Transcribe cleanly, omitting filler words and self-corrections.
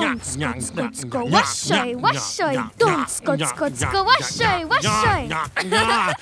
Dontsuko, washoi, washoi. Dontsuko, washoi, washoi.